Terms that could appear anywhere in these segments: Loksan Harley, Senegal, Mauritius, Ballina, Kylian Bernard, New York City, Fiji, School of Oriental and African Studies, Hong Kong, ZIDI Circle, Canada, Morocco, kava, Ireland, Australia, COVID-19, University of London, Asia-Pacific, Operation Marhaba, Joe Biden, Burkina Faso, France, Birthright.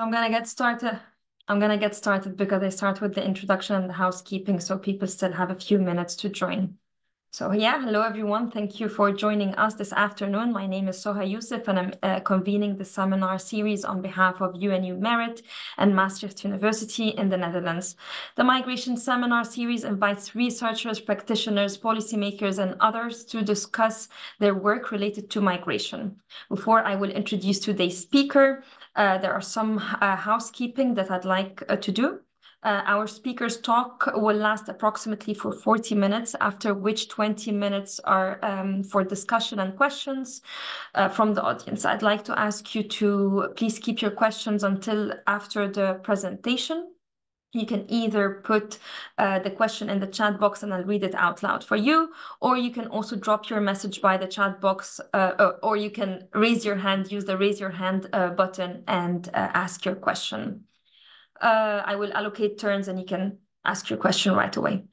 So I'm going to get started. I'm going to get started because I start with the introduction and the housekeeping, so people still have a few minutes to join. So yeah, hello everyone. Thank you for joining us this afternoon. My name is Soha Youssef and I'm convening the seminar series on behalf of UNU MERIT and Maastricht University in the Netherlands. The Migration Seminar Series invites researchers, practitioners, policymakers and others to discuss their work related to migration. Before I will introduce today's speaker, there are some housekeeping that I'd like to do. Our speaker's talk will last approximately for 40 minutes, after which 20 minutes are for discussion and questions from the audience. I'd like to ask you to please keep your questions until after the presentation. You can either put the question in the chat box and I'll read it out loud for you, or you can also drop your message by the chat box, or you can raise your hand, use the raise your hand button and ask your question. I will allocate turns and you can ask your question right away.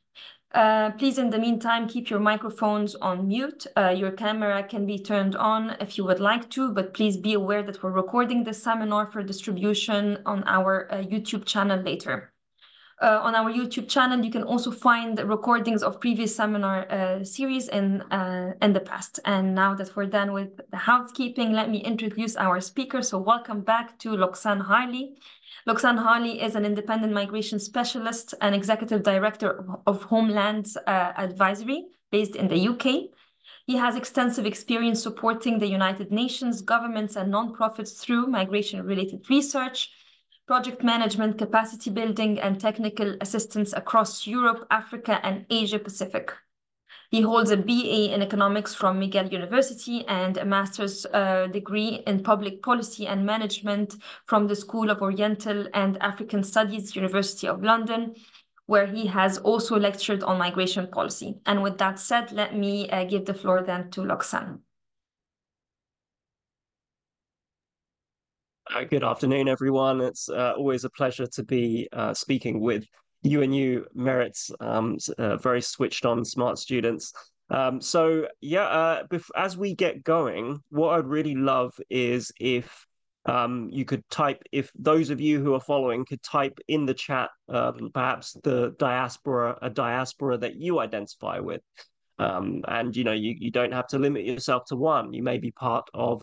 Please, in the meantime, keep your microphones on mute. Your camera can be turned on if you would like to, but please be aware that we're recording this seminar for distribution on our YouTube channel later. On our YouTube channel, you can also find recordings of previous seminar series in the past. And now that we're done with the housekeeping, let me introduce our speaker. So welcome back to Loksan Harley. Loksan Harley is an independent migration specialist and executive director of Homeland Advisory based in the UK. He has extensive experience supporting the United Nations, governments and nonprofits through migration-related research, project management, capacity building, and technical assistance across Europe, Africa, and Asia Pacific. He holds a BA in economics from McGill University and a master's degree in public policy and management from the School of Oriental and African Studies, University of London, where he has also lectured on migration policy. And with that said, let me give the floor then to Loksan. Good afternoon, everyone. It's always a pleasure to be speaking with UNU MERIT's very switched-on smart students. So yeah, as we get going, what I'd really love is if you could type, if those of you who are following could type in the chat, perhaps the diaspora, a diaspora that you identify with. And you know, you don't have to limit yourself to one. You may be part of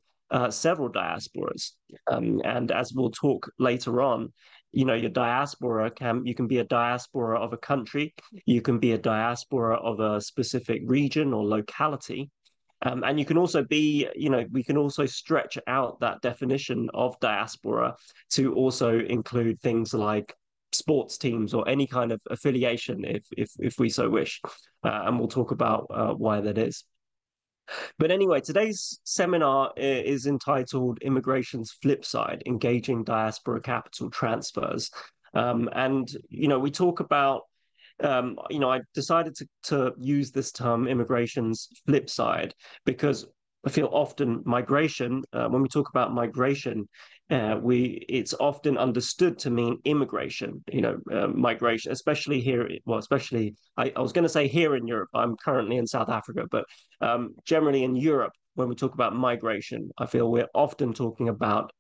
several diasporas, and as we'll talk later on, you know, your diaspora you can be a diaspora of a country, you can be a diaspora of a specific region or locality, and you can also be, you know, we can also stretch out that definition of diaspora to also include things like sports teams or any kind of affiliation, if we so wish, and we'll talk about why that is. But anyway, today's seminar is entitled Immigration's Flipside, Engaging Diaspora Capital Transfers. And, you know, we talk about, you know, I decided to use this term immigration's flipside because I feel often migration, when we talk about migration, it's often understood to mean immigration, you know, migration, especially here, well, especially, I was going to say here in Europe, I'm currently in South Africa, but generally in Europe, when we talk about migration, I feel we're often talking about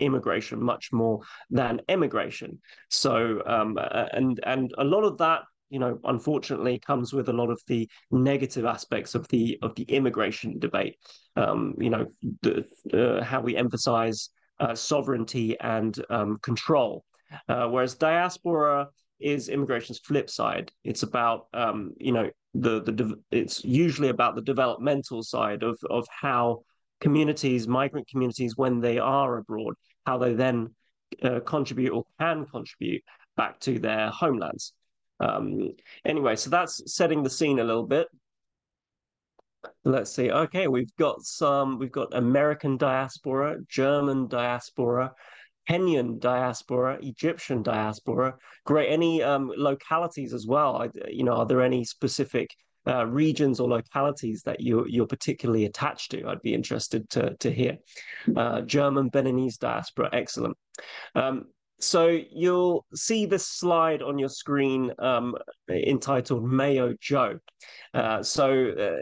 immigration much more than emigration. So, and a lot of that, you know, unfortunately comes with a lot of the negative aspects of the immigration debate, you know, how we emphasize sovereignty and control, whereas diaspora is immigration's flip side. It's about, you know, it's usually about the developmental side of how communities, migrant communities, when they are abroad, how they then contribute or can contribute back to their homelands. Anyway, so that's setting the scene a little bit. Let's see. Okay, we've got American diaspora, German diaspora, Kenyan diaspora, Egyptian diaspora. Great. Any localities as well? You know, are there any specific regions or localities that you're particularly attached to? I'd be interested to hear. German Beninese diaspora. Excellent. So you'll see this slide on your screen entitled Mayo Joe. I'm sure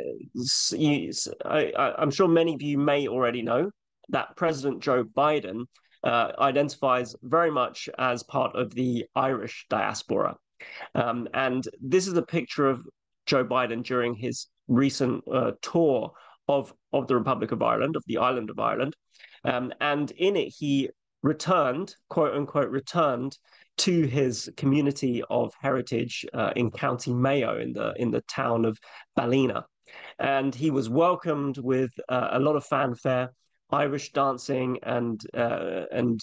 many of you may already know that President Joe Biden identifies very much as part of the Irish diaspora. And this is a picture of Joe Biden during his recent tour of the Republic of Ireland, of the island of Ireland. And in it, he returned, quote unquote, returned to his community of heritage in County Mayo, in the town of Ballina. And he was welcomed with a lot of fanfare, Irish dancing, and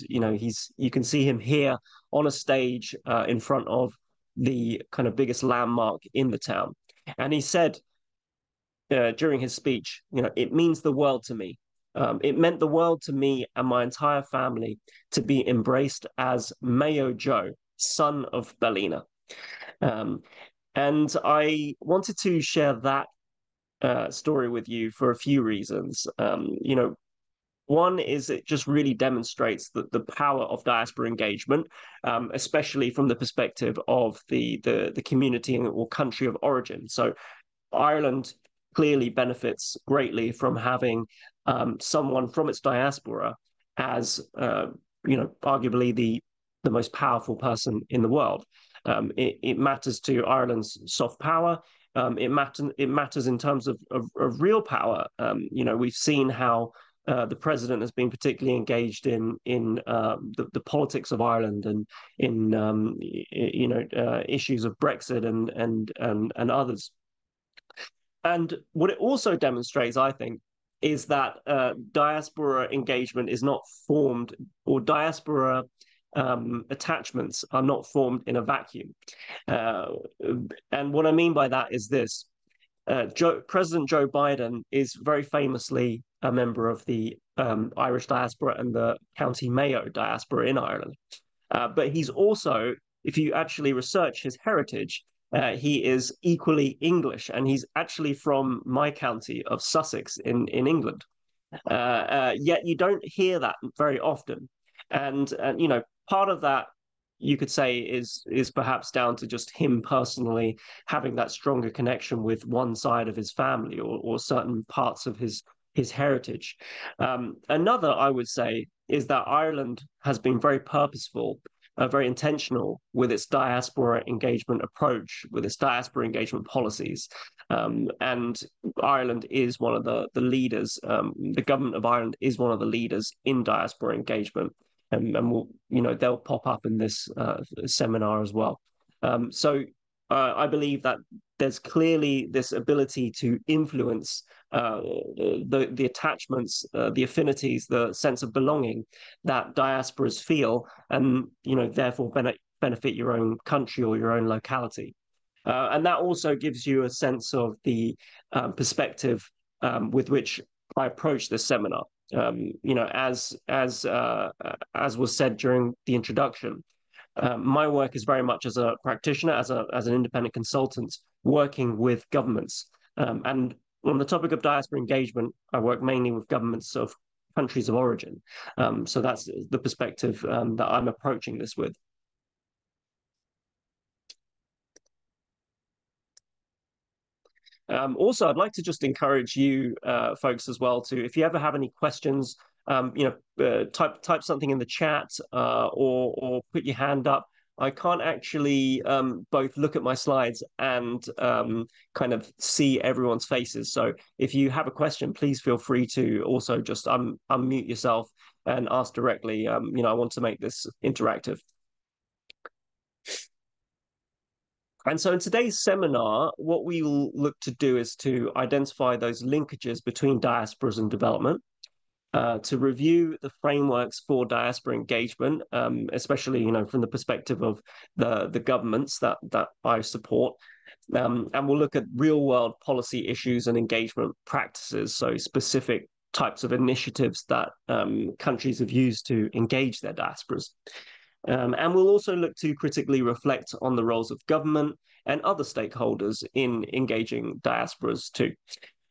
you know, you can see him here on a stage in front of the kind of biggest landmark in the town. And he said during his speech, you know, it means the world to me. It meant the world to me and my entire family to be embraced as Mayo Joe, son of Ballina. And I wanted to share that story with you for a few reasons. You know, one is it just really demonstrates the power of diaspora engagement, especially from the perspective of the community or country of origin. So Ireland clearly benefits greatly from having someone from its diaspora as, you know, arguably the most powerful person in the world. It matters to Ireland's soft power. It matters in terms of real power. You know, we've seen how the president has been particularly engaged in the politics of Ireland and in you know, issues of Brexit and others. And what it also demonstrates, I think, is that diaspora engagement is not formed, or diaspora attachments are not formed in a vacuum. And what I mean by that is this. President Joe Biden is very famously a member of the Irish diaspora and the County Mayo diaspora in Ireland. But he's also, if you actually research his heritage, he is equally English, and he's actually from my county of Sussex in England. Yet you don't hear that very often. And you know, part of that, you could say, is perhaps down to just him personally having that stronger connection with one side of his family or certain parts of his heritage. Another, I would say, is that Ireland has been very purposeful, very intentional with its diaspora engagement approach, with its diaspora engagement policies. And Ireland is one of the leaders, the government of Ireland is one of the leaders in diaspora engagement. And we'll, you know, they'll pop up in this seminar as well. So I believe that there's clearly this ability to influence the attachments, the affinities, the sense of belonging that diasporas feel, and you know, therefore benefit your own country or your own locality. And that also gives you a sense of the perspective with which I approach this seminar. You know, as was said during the introduction, my work is very much as a practitioner, as an independent consultant, working with governments. And on the topic of diaspora engagement, I work mainly with governments of countries of origin. So that's the perspective that I'm approaching this with. Also, I'd like to just encourage you folks as well to, if you ever have any questions, you know, type something in the chat or put your hand up. I can't actually both look at my slides and kind of see everyone's faces. So if you have a question, please feel free to also just unmute yourself and ask directly. You know, I want to make this interactive. And so in today's seminar, what we will look to do is to identify those linkages between diasporas and development, to review the frameworks for diaspora engagement, especially, you know, from the perspective of the governments that I support. And we'll look at real world policy issues and engagement practices, so specific types of initiatives that countries have used to engage their diasporas. And we'll also look to critically reflect on the roles of government and other stakeholders in engaging diasporas too.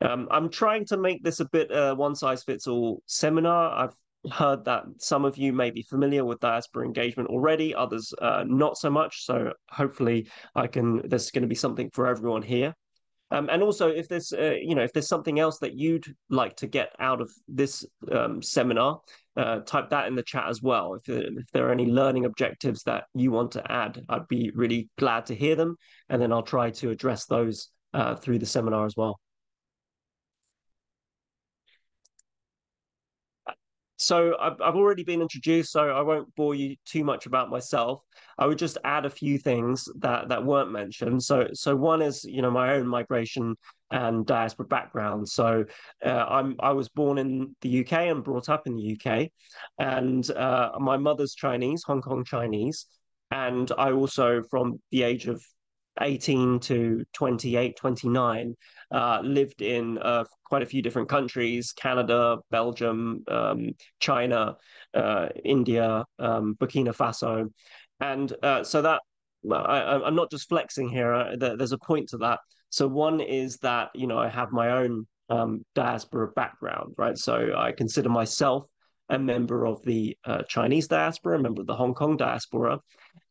I'm trying to make this a bit one-size-fits-all seminar. I've heard that some of you may be familiar with diaspora engagement already, others not so much. So hopefully there's going to be something for everyone here. And also, if there's if there's something else that you'd like to get out of this seminar, type that in the chat as well. If there are any learning objectives that you want to add, I'd be really glad to hear them, and then I'll try to address those through the seminar as well. So I've already been introduced, so I won't bore you too much about myself. I would just add a few things that weren't mentioned. So one is, my own migration and diaspora background. So I was born in the UK and brought up in the UK. And my mother's Chinese, Hong Kong Chinese. And I also, from the age of 18 to 28, 29, lived in quite a few different countries: Canada, Belgium, China, India, Burkina Faso. And so that, I'm not just flexing here, there's a point to that. So one is that, I have my own diaspora background, right? So I consider myself a member of the Chinese diaspora, a member of the Hong Kong diaspora.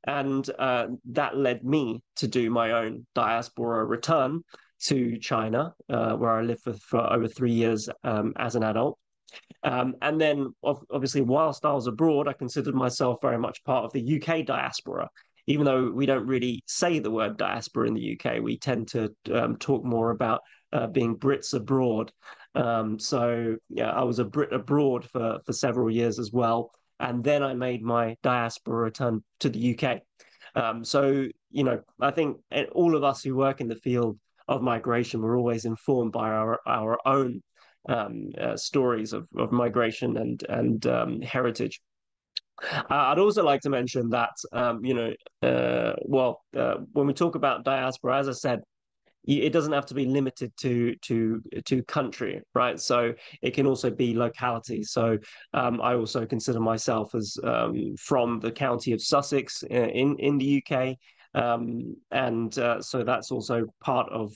And that led me to do my own diaspora return to China, where I lived for over 3 years as an adult. And then, obviously, whilst I was abroad, I considered myself very much part of the UK diaspora, even though we don't really say the word diaspora in the UK. We tend to talk more about being Brits abroad. So, yeah, I was a Brit abroad for several years as well. And then I made my diaspora return to the UK. So, I think all of us who work in the field of migration, we're always informed by our own stories of migration and heritage. I'd also like to mention that, when we talk about diaspora, as I said, it doesn't have to be limited to country, right? So it can also be locality. So I also consider myself as from the county of Sussex in the UK. So that's also part of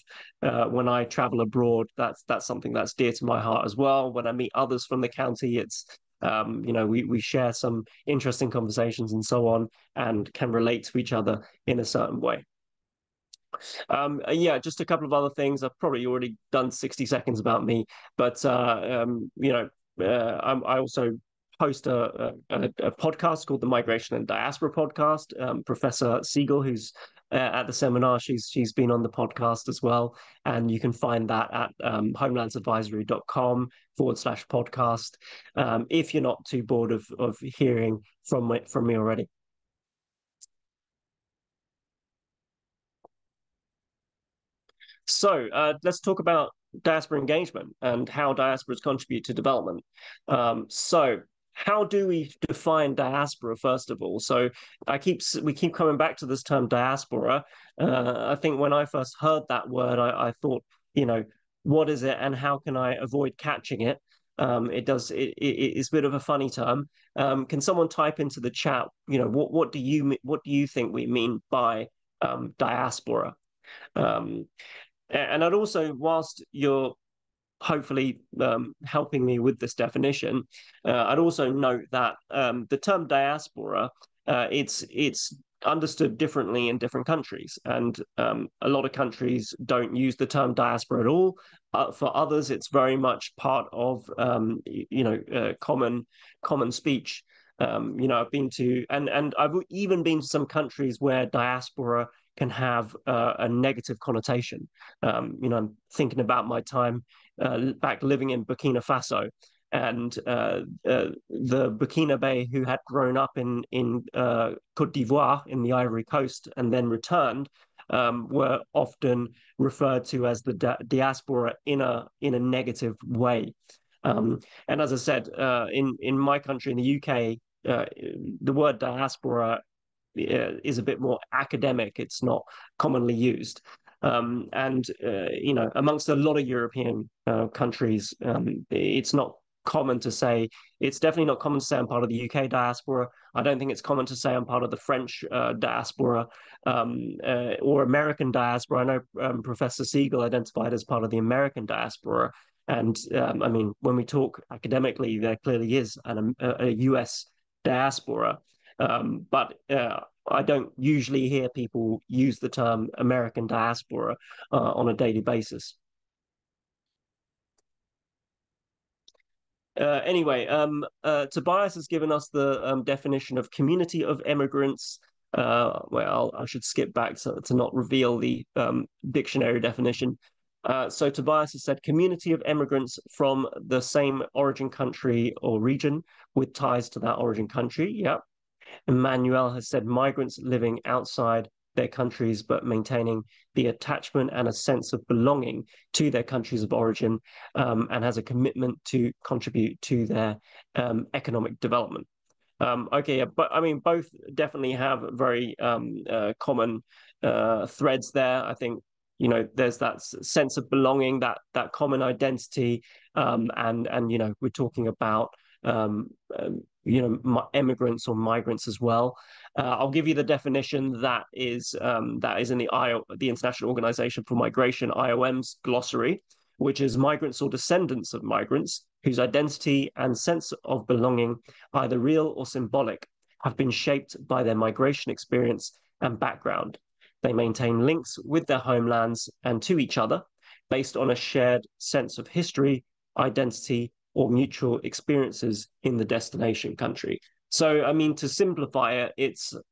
when I travel abroad, that's something that's dear to my heart as well. When I meet others from the county, it's, we share some interesting conversations and so on, and can relate to each other in a certain way. Just a couple of other things. I've probably already done 60 seconds about me, but I also host a podcast called the Migration and Diaspora Podcast. Professor Siegel, who's at the seminar, she's been on the podcast as well, and you can find that at homelandsadvisory.com/podcast if you're not too bored of hearing from me already. So let's talk about diaspora engagement and how diasporas contribute to development. So how do we define diaspora, first of all? So we keep coming back to this term diaspora. I think when I first heard that word, I thought, what is it and how can I avoid catching it? It's a bit of a funny term. Can someone type into the chat, what do you think we mean by diaspora? And I'd also, whilst you're hopefully helping me with this definition, I'd also note that the term diaspora, it's understood differently in different countries, and a lot of countries don't use the term diaspora at all. For others, it's very much part of common speech. I've been to and I've even been to some countries where diaspora can have a negative connotation. I'm thinking about my time back living in Burkina Faso, and the Burkinabe who had grown up in Côte d'Ivoire, in the Ivory Coast, and then returned, were often referred to as the diaspora in a negative way. And as I said, in my country, in the UK, the word diaspora is a bit more academic. It's not commonly used. Amongst a lot of European countries, it's not common to say, it's definitely not common to say I'm part of the UK diaspora. I don't think it's common to say I'm part of the French diaspora or American diaspora. I know Professor Siegel identified as part of the American diaspora. And when we talk academically, there clearly is a US diaspora. But I don't usually hear people use the term American diaspora on a daily basis. Tobias has given us the definition of community of immigrants. Well, I should skip back to not reveal the dictionary definition. So Tobias has said community of immigrants from the same origin country or region with ties to that origin country. Yeah. Emmanuel has said migrants living outside their countries but maintaining the attachment and a sense of belonging to their countries of origin, and has a commitment to contribute to their economic development. But I mean, both definitely have very common threads there. I think, you know, there's that sense of belonging, that common identity, and you know, we're talking about you know, immigrants or migrants as well. I'll give you the definition that is in the International Organization for Migration, IOM's glossary, which is migrants or descendants of migrants whose identity and sense of belonging, either real or symbolic, have been shaped by their migration experience and background. They maintain links with their homelands and to each other based on a shared sense of history, identity, or mutual experiences in the destination country. So, I mean, to simplify it,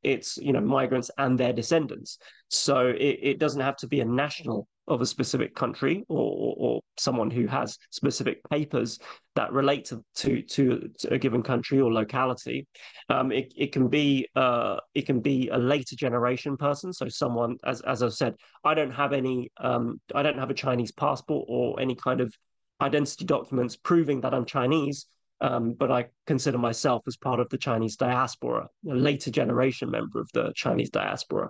it's you know, migrants and their descendants. So it doesn't have to be a national of a specific country or someone who has specific papers that relate to a given country or locality. It can be a later generation person. So someone, as I've said, I don't have a Chinese passport or any kind of identity documents proving that I'm Chinese, but I consider myself as part of the Chinese diaspora, a later generation member of the Chinese diaspora.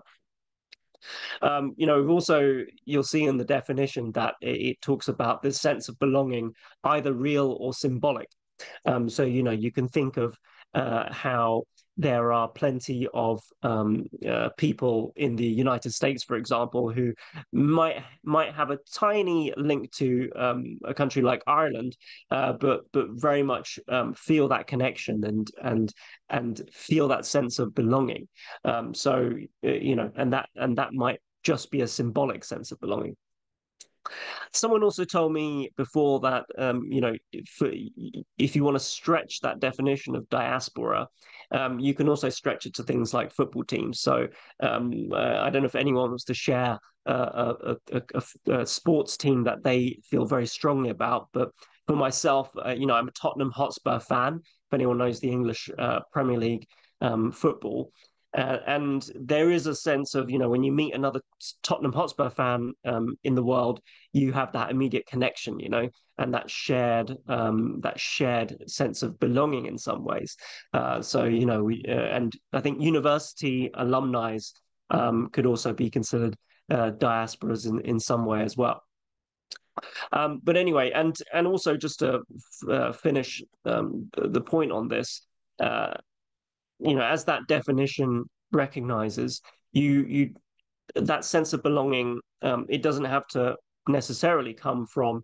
You know, also you'll see in the definition that it talks about this sense of belonging, either real or symbolic. So, you know, you can think of how there are plenty of people in the United States, for example, who might have a tiny link to a country like Ireland, but very much feel that connection and feel that sense of belonging. So you know, and that might just be a symbolic sense of belonging. Someone also told me before that, you know, if you want to stretch that definition of diaspora, you can also stretch it to things like football teams. So I don't know if anyone wants to share a sports team that they feel very strongly about. But for myself, you know, I'm a Tottenham Hotspur fan, if anyone knows the English Premier League football. And there is a sense of, you know, when you meet another Tottenham Hotspur fan in the world, you have that immediate connection, you know, and that shared sense of belonging in some ways. So, you know, and I think university alumni could also be considered diasporas in some way as well. But anyway, and also just to finish the point on this, you know, as that definition recognizes, you that sense of belonging, it doesn't have to necessarily come from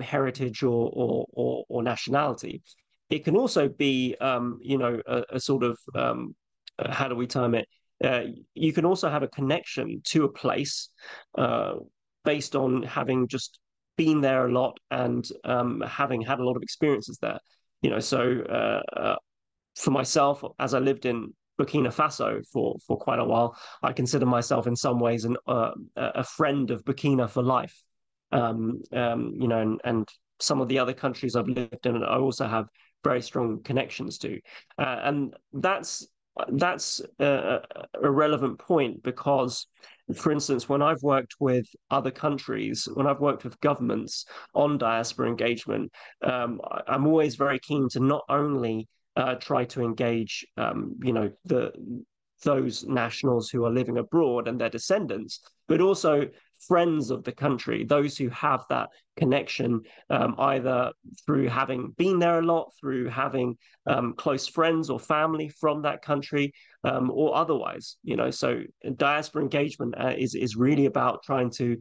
heritage or nationality. It can also be, you know, a sort of, how do we term it? You can also have a connection to a place based on having just been there a lot and having had a lot of experiences there. You know, so for myself, as I lived in Burkina Faso for quite a while, I consider myself in some ways a friend of Burkina for life. You know, and some of the other countries I've lived in, I also have very strong connections to, and that's a relevant point because, for instance, when I've worked with other countries, when I've worked with governments on diaspora engagement, I'm always very keen to not only try to engage, you know, those nationals who are living abroad and their descendants, but also friends of the country, those who have that connection, either through having been there a lot, through having close friends or family from that country, or otherwise, you know. So diaspora engagement is really about trying to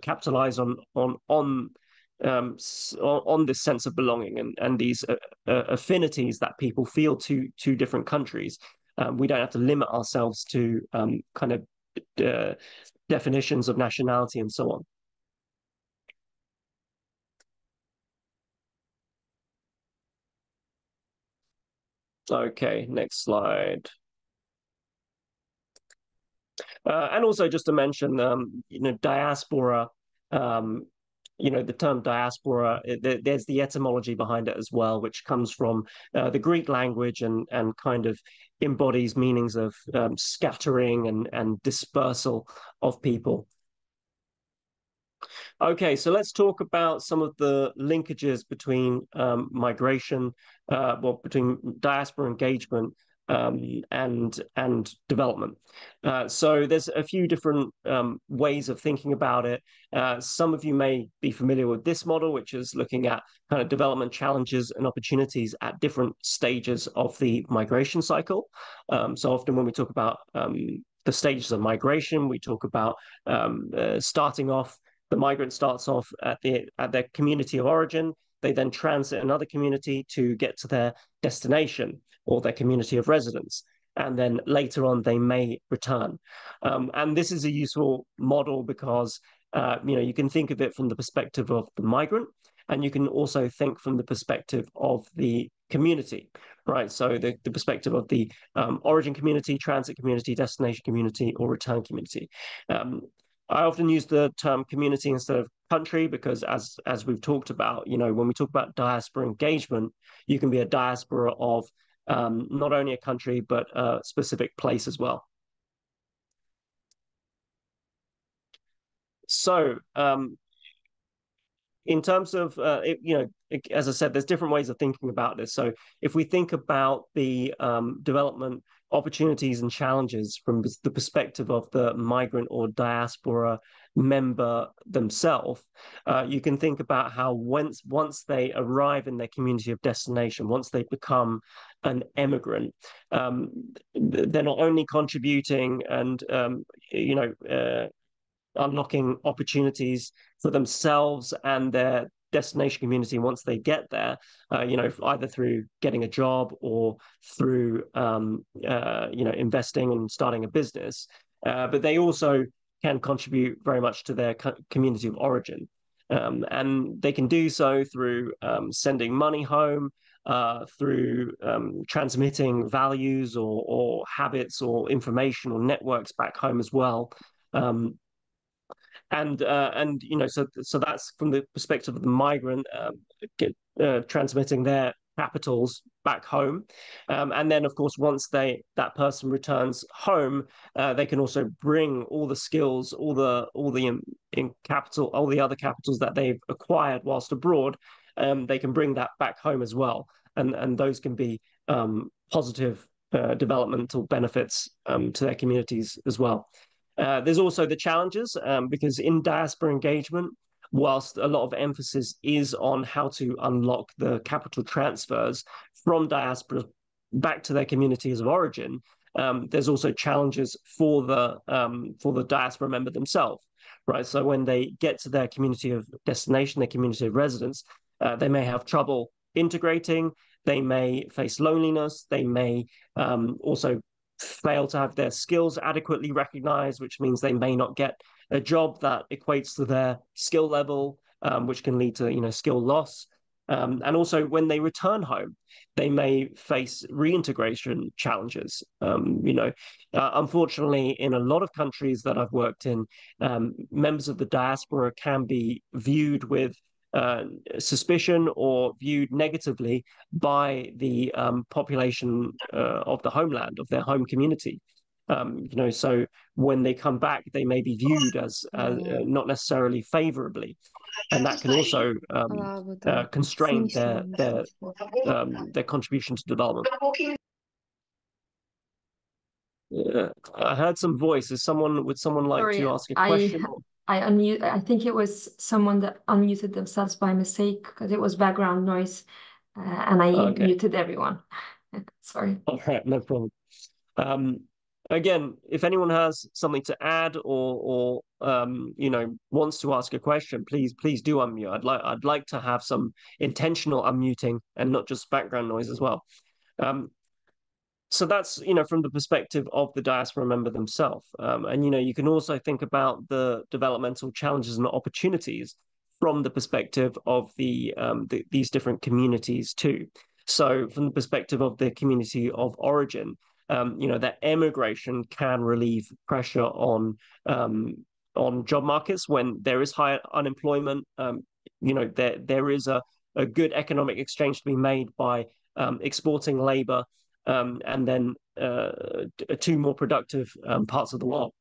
capitalize on this sense of belonging and these affinities that people feel to different countries, We don't have to limit ourselves to definitions of nationality and so on. Okay, next slide. And also just to mention, diaspora, the term diaspora, there's the etymology behind it as well, which comes from the Greek language and kind of embodies meanings of scattering and dispersal of people. Okay, so let's talk about some of the linkages between migration, between diaspora engagement and development. So there's a few different ways of thinking about it. Some of you may be familiar with this model, which is looking at kind of development challenges and opportunities at different stages of the migration cycle. So often when we talk about the stages of migration, we talk about starting off. The migrant starts off at their community of origin. They then transit another community to get to their destination or their community of residence. And then later on, they may return. And this is a useful model because you can think of it from the perspective of the migrant, and you can also think from the perspective of the community, right? So the perspective of the origin community, transit community, destination community, or return community. I often use the term community instead of country because as we've talked about, when we talk about diaspora engagement, you can be a diaspora of not only a country, but a specific place as well. So in terms of, as I said, there's different ways of thinking about this. So if we think about the development opportunities and challenges from the perspective of the migrant or diaspora member themselves, you can think about how once they arrive in their community of destination, once they become an emigrant, they're not only contributing and, unlocking opportunities for themselves and their destination community once they get there, either through getting a job or through, investing and starting a business. But they also can contribute very much to their community of origin. And they can do so through sending money home, through transmitting values or habits or information or networks back home as well. So that's from the perspective of the migrant transmitting their capitals back home, and then of course once that person returns home, they can also bring all the skills, all the other capitals that they've acquired whilst abroad. They can bring that back home as well, and those can be positive developmental benefits to their communities as well. There's also the challenges because in diaspora engagement, whilst a lot of emphasis is on how to unlock the capital transfers from diaspora back to their communities of origin, there's also challenges for the diaspora member themselves, right? So when they get to their community of destination, their community of residence, they may have trouble integrating. They may face loneliness. They may also fail to have their skills adequately recognized, which means they may not get a job that equates to their skill level, which can lead to skill loss. And also when they return home, they may face reintegration challenges. Unfortunately, in a lot of countries that I've worked in, members of the diaspora can be viewed with suspicion or viewed negatively by the population of the homeland, of their home community. So when they come back, they may be viewed as not necessarily favorably, and that can also constrain their contribution to development. I heard some voice. Would someone like to ask a question? I think it was someone that unmuted themselves by mistake because it was background noise, and I muted everyone. Sorry. All right, no problem. Again, if anyone has something to add or wants to ask a question, please do unmute. I'd like to have some intentional unmuting and not just background noise as well. So that's, you know, from the perspective of the diaspora member themselves. And, you know, you can also think about the developmental challenges and opportunities from the perspective of these different communities too. So from the perspective of the community of origin, you know, that emigration can relieve pressure on job markets when there is high unemployment. You know, there is a good economic exchange to be made by exporting labor and then to more productive parts of the world.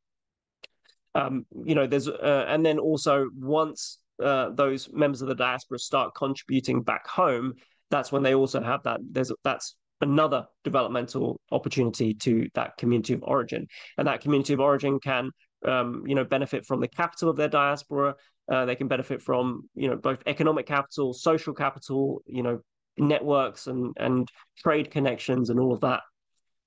You know, there's and then also once those members of the diaspora start contributing back home, that's when they also have that. That's another developmental opportunity to that community of origin, and that community of origin can, you know, benefit from the capital of their diaspora. They can benefit from, you know, both economic capital, social capital, you know, networks and trade connections and all of that,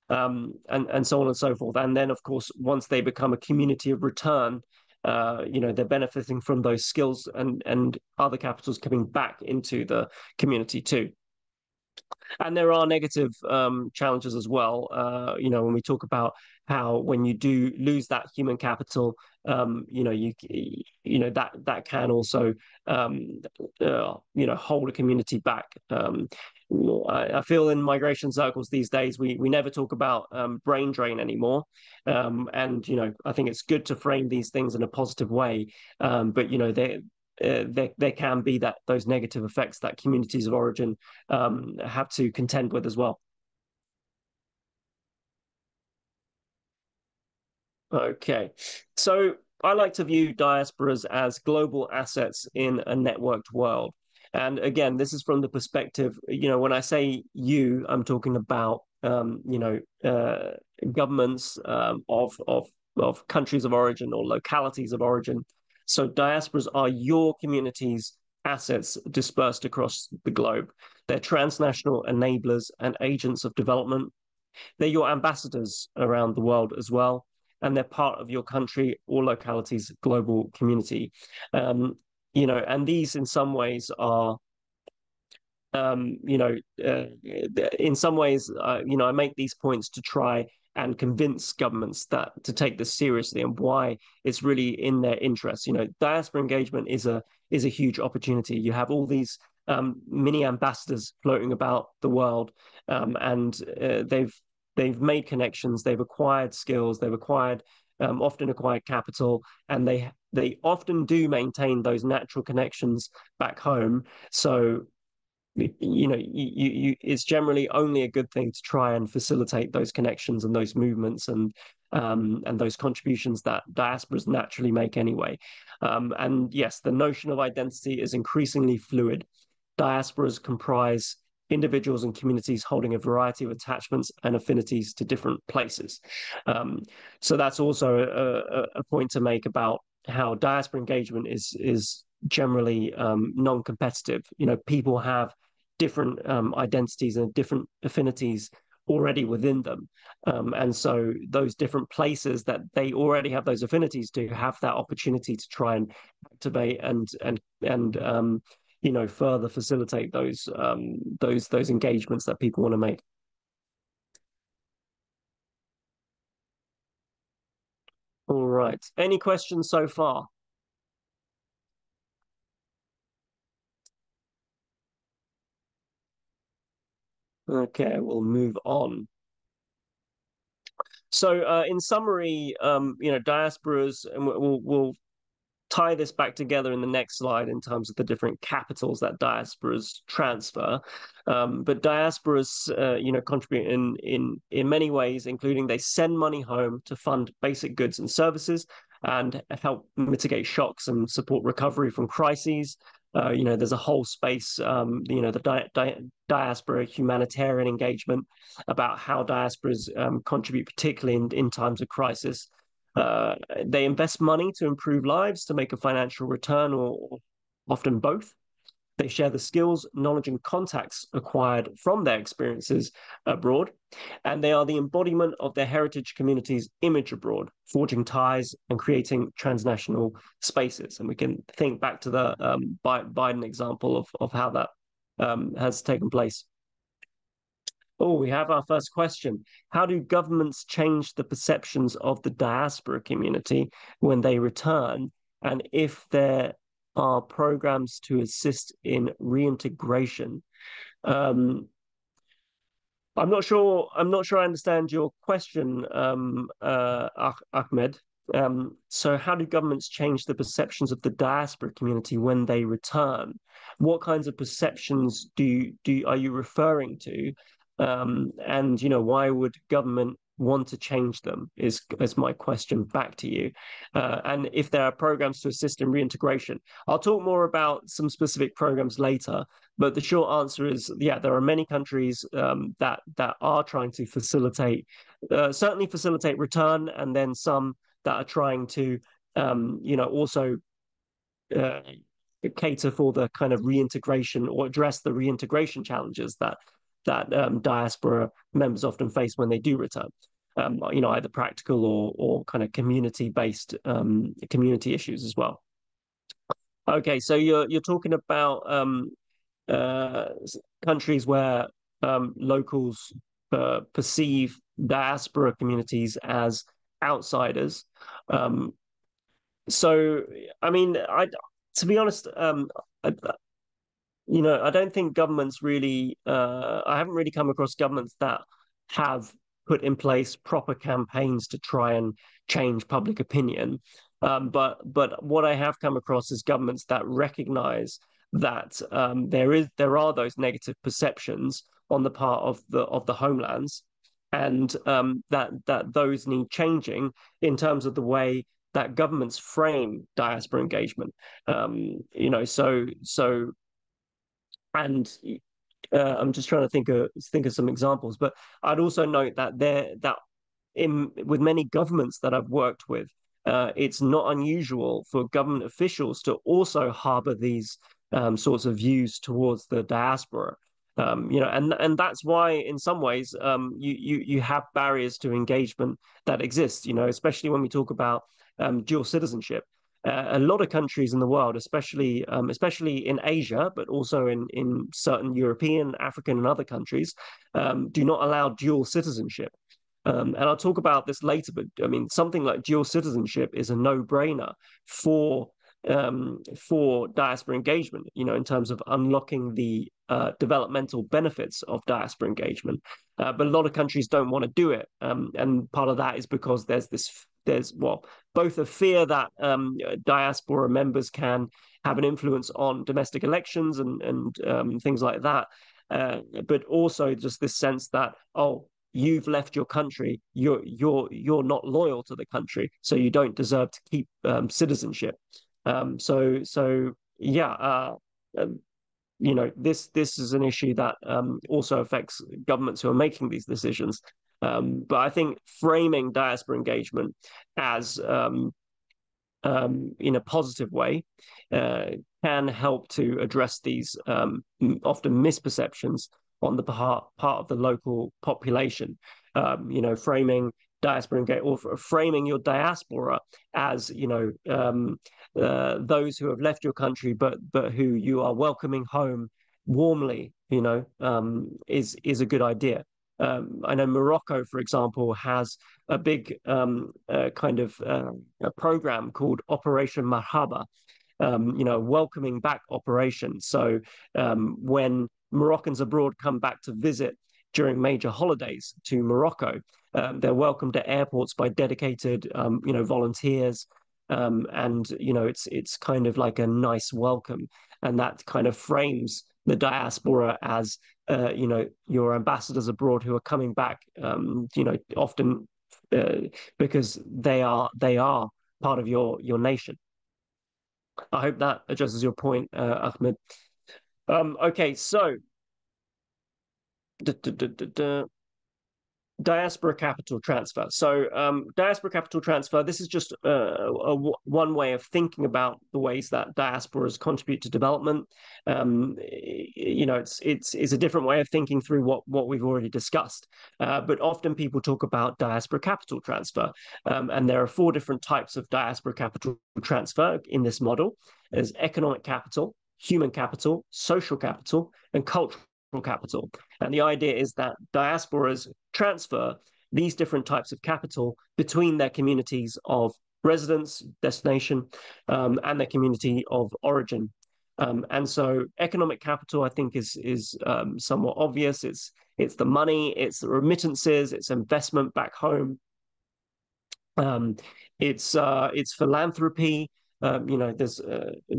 and so on and so forth. And then, of course, once they become a community of return, you know, they're benefiting from those skills and other capitals coming back into the community too. And there are negative challenges as well. You know, when we talk about how when you do lose that human capital, you know, you know that can also you know, hold a community back. I feel in migration circles these days we never talk about brain drain anymore, and you know, I think it's good to frame these things in a positive way. But you know, there can be those negative effects that communities of origin have to contend with as well. Okay, so I like to view diasporas as global assets in a networked world. And again, this is from the perspective, you know, when I say you, I'm talking about, you know, governments of countries of origin or localities of origin. So diasporas are your community's assets dispersed across the globe. They're transnational enablers and agents of development. They're your ambassadors around the world as well, and they're part of your country or locality's global community. You know, and these in some ways are, you know, in some ways, you know, I make these points to try and convince governments that to take this seriously and why it's really in their interest. You know, diaspora engagement is a huge opportunity. You have all these mini ambassadors floating about the world, and they've made connections, they've acquired skills, they've acquired often acquired capital, and they often do maintain those natural connections back home. So, you know, it's generally only a good thing to try and facilitate those connections and those movements and those contributions that diasporas naturally make anyway. And yes, the notion of identity is increasingly fluid. Diasporas comprise individuals and communities holding a variety of attachments and affinities to different places. So that's also a point to make about how diaspora engagement is generally non-competitive. You know, people have different identities and different affinities already within them, and so those different places that they already have those affinities to have that opportunity to try and activate and you know, further facilitate those engagements that people want to make. All right, any questions so far? Okay, we'll move on. So in summary, you know, diasporas, and we'll tie this back together in the next slide in terms of the different capitals that diasporas transfer. But diasporas, you know, contribute in many ways, including they send money home to fund basic goods and services and help mitigate shocks and support recovery from crises. You know, there's a whole space, you know, the diaspora humanitarian engagement about how diasporas contribute, particularly in times of crisis. They invest money to improve lives, to make a financial return, or often both. They share the skills, knowledge, and contacts acquired from their experiences abroad, and they are the embodiment of their heritage community's image abroad, forging ties and creating transnational spaces. And we can think back to the Biden example of how that has taken place. Oh, we have our first question. How do governments change the perceptions of the diaspora community when they return? And if there are programs to assist in reintegration? I'm not sure I understand your question, Ahmed. So how do governments change the perceptions of the diaspora community when they return? What kinds of perceptions are you referring to? And, you know, why would government want to change them is my question back to you. And if there are programs to assist in reintegration, I'll talk more about some specific programs later, but the short answer is, yeah, there are many countries that are trying to facilitate, certainly facilitate return, and then some that are trying to, you know, also cater for the kind of reintegration or address the reintegration challenges that diaspora members often face when they do return, you know, either practical or kind of community-based community issues as well. Okay, so you're talking about countries where locals perceive diaspora communities as outsiders. So, I mean, to be honest, you know, I don't think governments really, I haven't really come across governments that have put in place proper campaigns to try and change public opinion. But what I have come across is governments that recognize that there are those negative perceptions on the part of the homelands, and that those need changing in terms of the way that governments frame diaspora engagement. You know, so. And I'm just trying to think of some examples, but I'd also note that with many governments that I've worked with, it's not unusual for government officials to also harbour these sorts of views towards the diaspora. You know, and that's why, in some ways, you have barriers to engagement that exist. You know, especially when we talk about dual citizenship. A lot of countries in the world, especially in Asia, but also in certain European, African, and other countries, do not allow dual citizenship. And I'll talk about this later, but I mean, something like dual citizenship is a no-brainer for diaspora engagement, you know, in terms of unlocking the developmental benefits of diaspora engagement. But a lot of countries don't want to do it. And part of that is because there's both a fear that diaspora members can have an influence on domestic elections and things like that, but also just this sense that, oh, you've left your country, you're not loyal to the country, so you don't deserve to keep citizenship. So yeah, you know, this is an issue that also affects governments who are making these decisions. But I think framing diaspora engagement as in a positive way can help to address these often misperceptions on the part of the local population. You know, framing diaspora engagement or framing your diaspora as, you know, those who have left your country but who you are welcoming home warmly, you know, is a good idea. I know Morocco, for example, has a big kind of a program called Operation Marhaba, you know, welcoming back operation. So when Moroccans abroad come back to visit during major holidays to Morocco, they're welcomed at airports by dedicated, you know, volunteers. And, you know, it's kind of like a nice welcome. And that kind of frames the diaspora as, you know, your ambassadors abroad who are coming back, you know, often because they are part of your nation. I hope that addresses your point, Ahmed. Okay, so diaspora capital transfer. So diaspora capital transfer, this is just one way of thinking about the ways that diasporas contribute to development. You know, it's a different way of thinking through what we've already discussed. But often people talk about diaspora capital transfer. And there are four different types of diaspora capital transfer in this model. There's economic capital, human capital, social capital, and cultural capital. And the idea is that diasporas transfer these different types of capital between their communities of residence, destination, and their community of origin. And so economic capital, I think, is somewhat obvious. It's the money, it's the remittances, it's investment back home. It's philanthropy. There's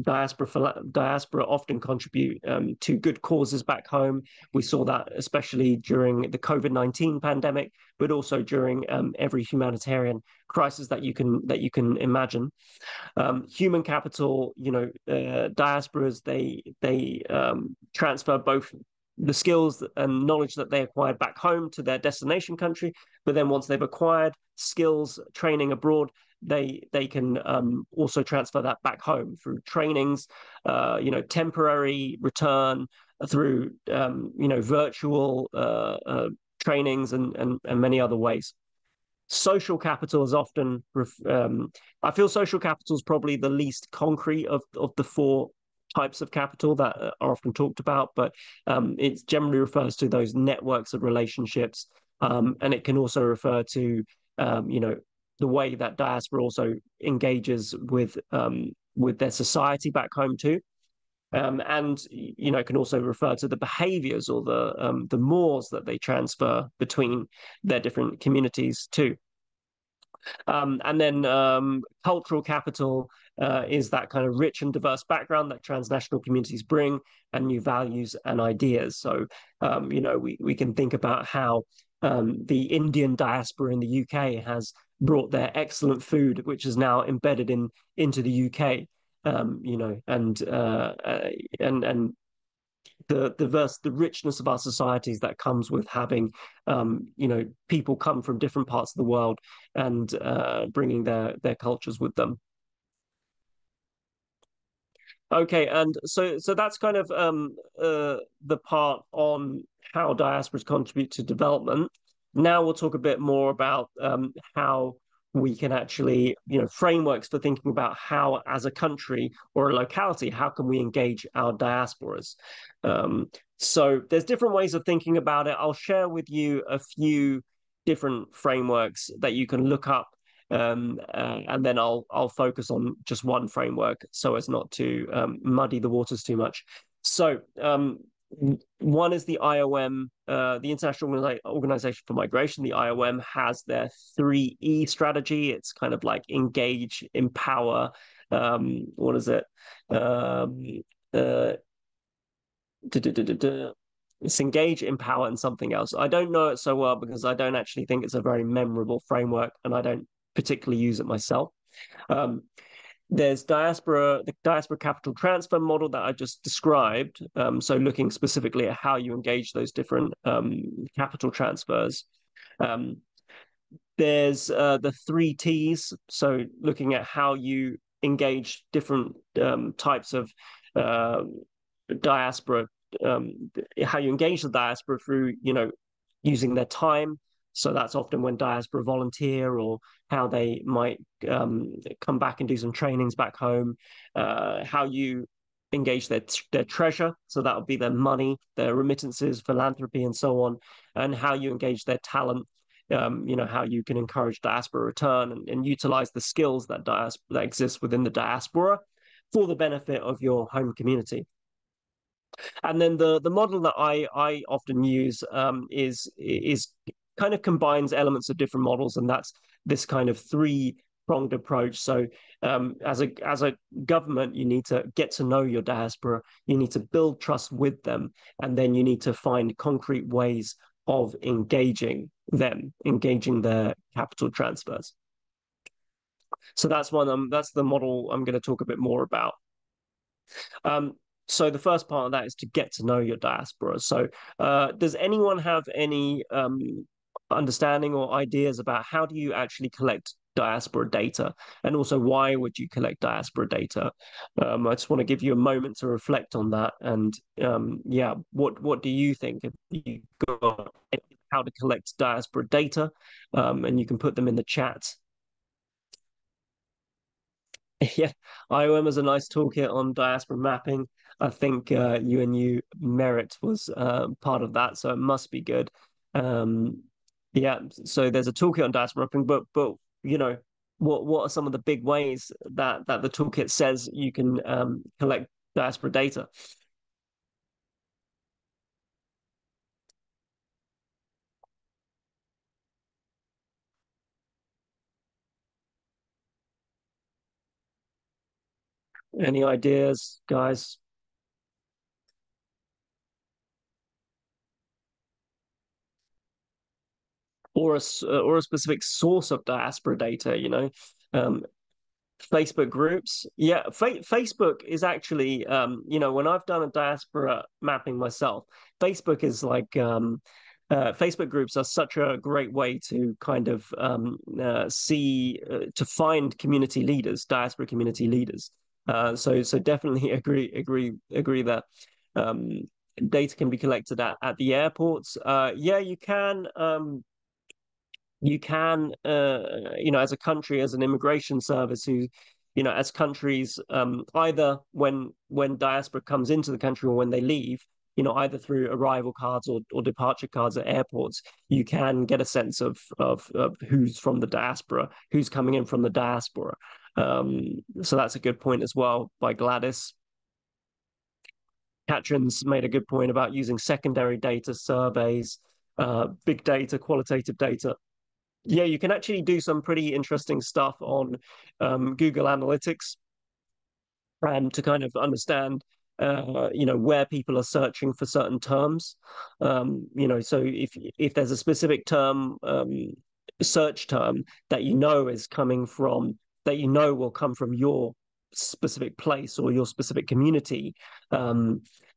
diaspora often contribute to good causes back home. We saw that especially during the COVID-19 pandemic, but also during every humanitarian crisis that you can imagine. Human capital, diasporas, they transfer both the skills and knowledge that they acquired back home to their destination country, but then once they've acquired skills training abroad, they can also transfer that back home through trainings, temporary return, through virtual trainings and many other ways. Social capital is often I feel social capital is probably the least concrete of the four types of capital that are often talked about, but it generally refers to those networks of relationships, and it can also refer to the way that diaspora also engages with their society back home too, and it can also refer to the behaviours or the mores that they transfer between their different communities too. And then cultural capital is that kind of rich and diverse background that transnational communities bring, and new values and ideas. So we can think about how the Indian diaspora in the UK has brought their excellent food, which is now embedded into the UK, and the richness of our societies that comes with having, people come from different parts of the world and bringing their cultures with them. Okay, and so that's kind of the part on how diasporas contribute to development. Now we'll talk a bit more about how we can actually, frameworks for thinking about how, as a country or a locality, how can we engage our diasporas? So there's different ways of thinking about it. I'll share with you a few different frameworks that you can look up, and then I'll focus on just one framework so as not to muddy the waters too much. So one is the IOM, the International Organization for Migration. The IOM has their 3E strategy. It's kind of like engage, empower, It's engage, empower, and something else. I don't know it so well because I don't actually think it's a very memorable framework, and I don't particularly use it myself. There's the diaspora capital transfer model that I just described. So looking specifically at how you engage those different capital transfers. There's the 3 Ts. So looking at how you engage different types of diaspora, how you engage the diaspora through, using their time. So that's often when diaspora volunteer or how they might come back and do some trainings back home, how you engage their treasure. So that would be their money, their remittances, philanthropy, and so on, and how you engage their talent, how you can encourage diaspora return and utilize the skills that exist within the diaspora for the benefit of your home community. And then the model that I often use is kind of combines elements of different models, and that's this kind of three-pronged approach. So as a government, you need to get to know your diaspora, you need to build trust with them, and then you need to find concrete ways of engaging them, engaging their capital transfers. So that's one. That's the model I'm going to talk a bit more about. So the first part of that is to get to know your diaspora. So does anyone have any understanding or ideas about how do you actually collect diaspora data? And also, why would you collect diaspora data? I just want to give you a moment to reflect on that. And what do you think? If you got how to collect diaspora data, and you can put them in the chat. Yeah, IOM is a nice toolkit on diaspora mapping. I think UNU MERIT was part of that, so it must be good. Yeah, so there's a toolkit on diaspora mapping, but you know, what are some of the big ways that the toolkit says you can collect diaspora data? Any ideas, guys? Or a specific source of diaspora data, you know? Facebook groups. Yeah, Facebook is actually, you know, when I've done a diaspora mapping myself, Facebook is like, Facebook groups are such a great way to kind of to find community leaders, diaspora community leaders. So definitely agree that data can be collected at the airports. Yeah, you can you know, as a country, as an immigration service, who, you know, as countries, either when diaspora comes into the country or when they leave, you know, either through arrival cards or departure cards at airports, you can get a sense of who's from the diaspora, who's coming in from the diaspora. So that's a good point as well by Gladys. Katrin's made a good point about using secondary data, surveys, big data, qualitative data. Yeah, you can actually do some pretty interesting stuff on Google Analytics, and to kind of understand, you know, where people are searching for certain terms. You know, so if there's a specific term, search term that you know is coming from, that you know will come from your specific place or your specific community,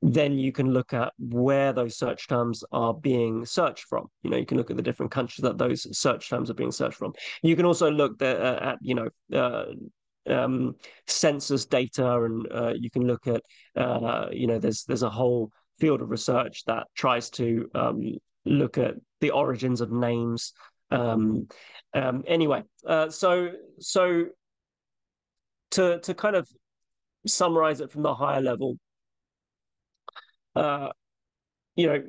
then you can look at where those search terms are being searched from. You know, you can look at the different countries that those search terms are being searched from. You can also look at, you know, census data, and you can look at, you know, there's a whole field of research that tries to look at the origins of names. Anyway, so to kind of summarize it from the higher level, you know,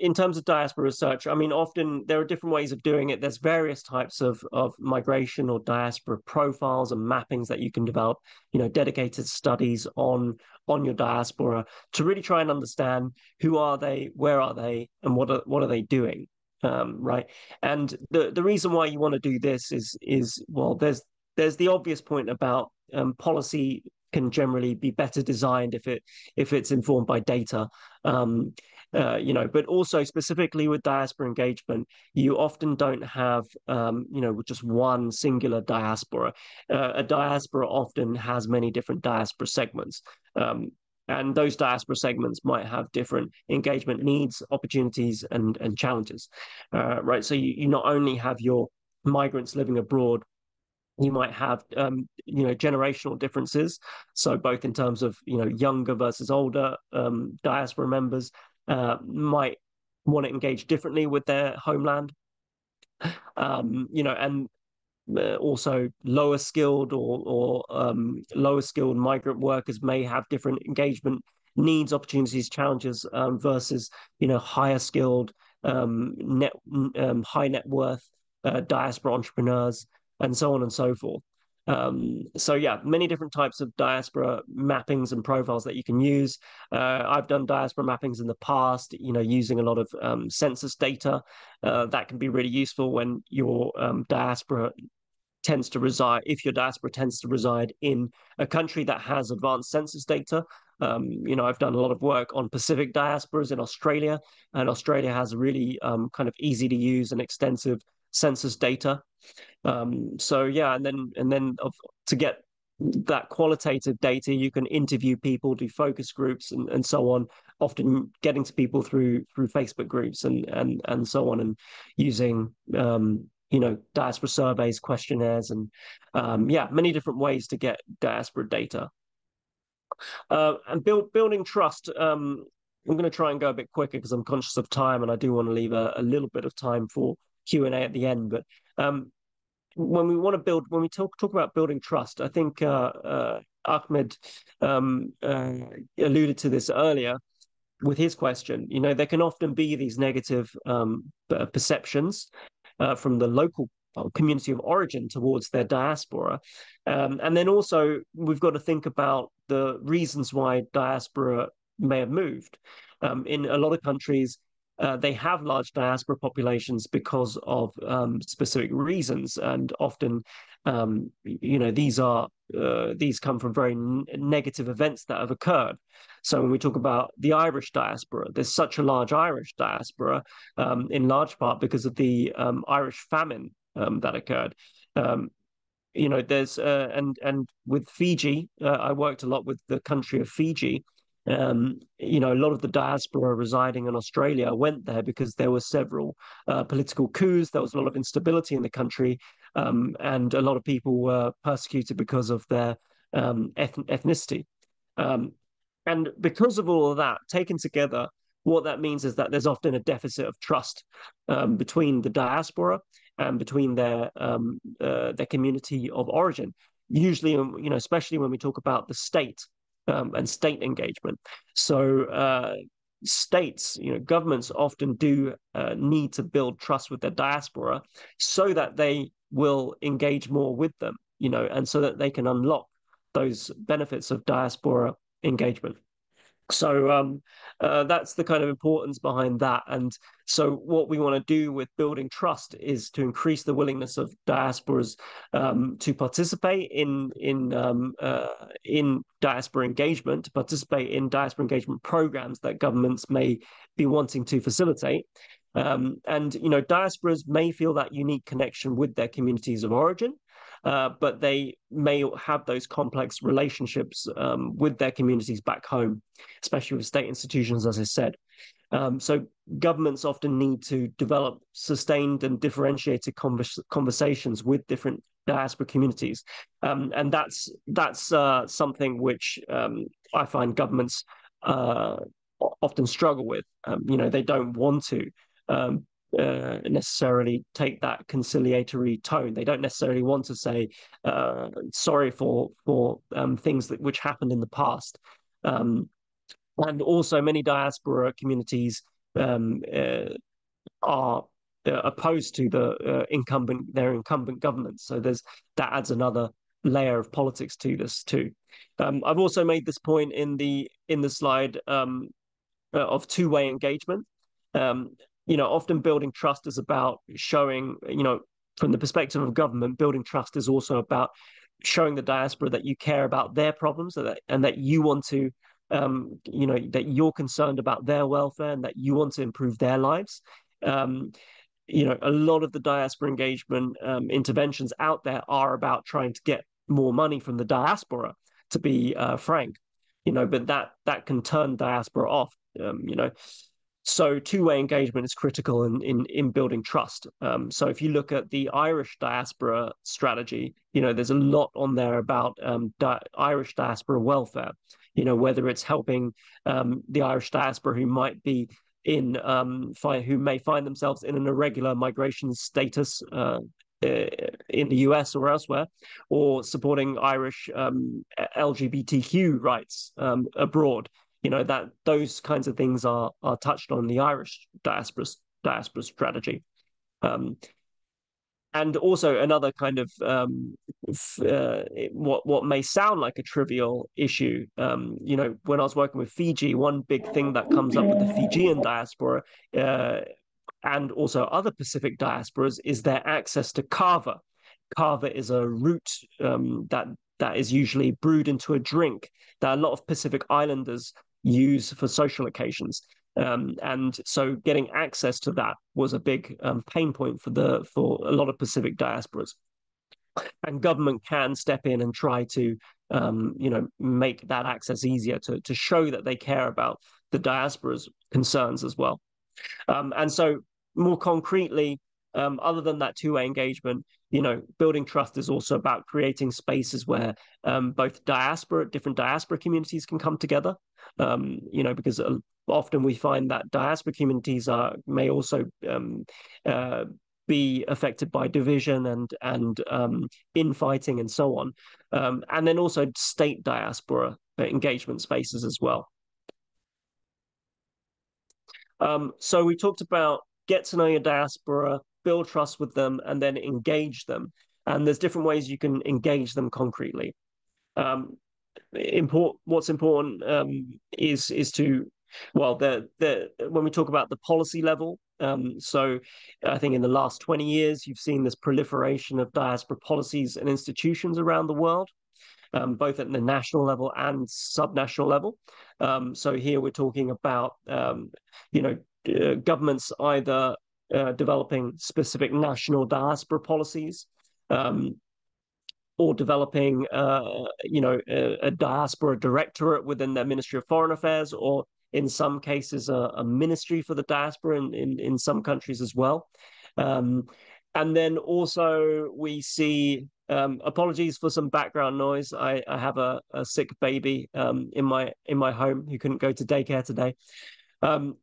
in terms of diaspora research, I mean, often there are different ways of doing it. There's various types of migration or diaspora profiles and mappings that you can develop, you know, dedicated studies on your diaspora to really try and understand who are they, where are they, and what are they doing. Right, and the reason why you want to do this is well, there's the obvious point about policy can generally be better designed if it's informed by data, you know. But also specifically with diaspora engagement, you often don't have you know, just one singular diaspora. A diaspora often has many different diaspora segments. And those diaspora segments might have different engagement needs, opportunities, and challenges, right? So you not only have your migrants living abroad, you might have, you know, generational differences. So both in terms of, you know, younger versus older diaspora members might want to engage differently with their homeland, you know, and also lower skilled or lower skilled migrant workers may have different engagement needs, opportunities, challenges versus, you know, higher skilled high net worth diaspora entrepreneurs, and so on and so forth. So yeah, many different types of diaspora mappings and profiles that you can use. I've done diaspora mappings in the past, you know, using a lot of census data. That can be really useful when your diaspora tends to reside, if your diaspora tends to reside in a country that has advanced census data. You know, I've done a lot of work on Pacific diasporas in Australia, and Australia has really kind of easy to use and extensive census data. So yeah, and then to get that qualitative data, you can interview people, do focus groups, and so on, often getting to people through Facebook groups and so on, and using you know, diaspora surveys, questionnaires, and yeah, many different ways to get diaspora data. And building trust. I'm going to try and go a bit quicker because I'm conscious of time, and I do want to leave a little bit of time for Q&A at the end, but when we want to build, when we talk about building trust, I think Ahmed alluded to this earlier with his question. You know, there can often be these negative perceptions from the local community of origin towards their diaspora. And then also we've got to think about the reasons why diaspora may have moved. In a lot of countries, they have large diaspora populations because of specific reasons, and often, you know, these come from very negative events that have occurred. So when we talk about the Irish diaspora, there's such a large Irish diaspora, in large part because of the Irish famine that occurred. You know, there's and with Fiji, I worked a lot with the country of Fiji. You know, a lot of the diaspora residing in Australia went there because there were several political coups. There was a lot of instability in the country, and a lot of people were persecuted because of their ethnicity. And because of all of that, taken together, what that means is that there's often a deficit of trust between the diaspora and between their community of origin. Usually, you know, especially when we talk about the state. And state engagement. So states, you know, governments often do need to build trust with their diaspora so that they will engage more with them, you know, and so that they can unlock those benefits of diaspora engagement. So that's the kind of importance behind that. And so what we want to do with building trust is to increase the willingness of diasporas to participate in diaspora engagement, to participate in diaspora engagement programs that governments may be wanting to facilitate. And, you know, diasporas may feel that unique connection with their communities of origin, but they may have those complex relationships with their communities back home, especially with state institutions, as I said. So governments often need to develop sustained and differentiated conversations with different diaspora communities. And that's something which I find governments often struggle with. You know, they don't want to necessarily take that conciliatory tone. They don't necessarily want to say sorry for things which happened in the past, and also many diaspora communities are opposed to the incumbent governments. So that adds another layer of politics to this too. I've also made this point in the slide of two-way engagement. You know, often building trust is about showing, you know, from the perspective of government, building trust is also about showing the diaspora that you care about their problems and that you want to, you know, that you're concerned about their welfare and that you want to improve their lives. You know, a lot of the diaspora engagement interventions out there are about trying to get more money from the diaspora, to be frank, you know, but that can turn diaspora off, you know. So two-way engagement is critical in building trust. So if you look at the Irish diaspora strategy, you know, there's a lot on there about Irish diaspora welfare, you know, whether it's helping the Irish diaspora who might be in, who may find themselves in an irregular migration status in the US or elsewhere, or supporting Irish LGBTQ rights abroad. You know, that those kinds of things are touched on the Irish diaspora strategy, and also another kind of what may sound like a trivial issue. You know, when I was working with Fiji, one big thing that comes up with the Fijian diaspora and also other Pacific diasporas is their access to kava. Kava is a root that is usually brewed into a drink that a lot of Pacific Islanders use for social occasions, and so getting access to that was a big pain point for a lot of Pacific diasporas, and government can step in and try to you know, make that access easier to show that they care about the diaspora's concerns as well. And so more concretely, other than that two-way engagement, you know, building trust is also about creating spaces where both different diaspora communities can come together, you know, because often we find that diaspora communities may also be affected by division and infighting and so on. And then also state diaspora engagement spaces as well. So we talked about get to know your diaspora, build trust with them, and then engage them. And there's different ways you can engage them concretely. What's important is to, well, when we talk about the policy level, so I think in the last 20 years, you've seen this proliferation of diaspora policies and institutions around the world, both at the national level and subnational level. So here we're talking about, governments either developing specific national diaspora policies, or developing, a diaspora directorate within their Ministry of Foreign Affairs, or in some cases, a ministry for the diaspora in some countries as well. And then also we see, apologies for some background noise. I have a sick baby in my home who couldn't go to daycare today. And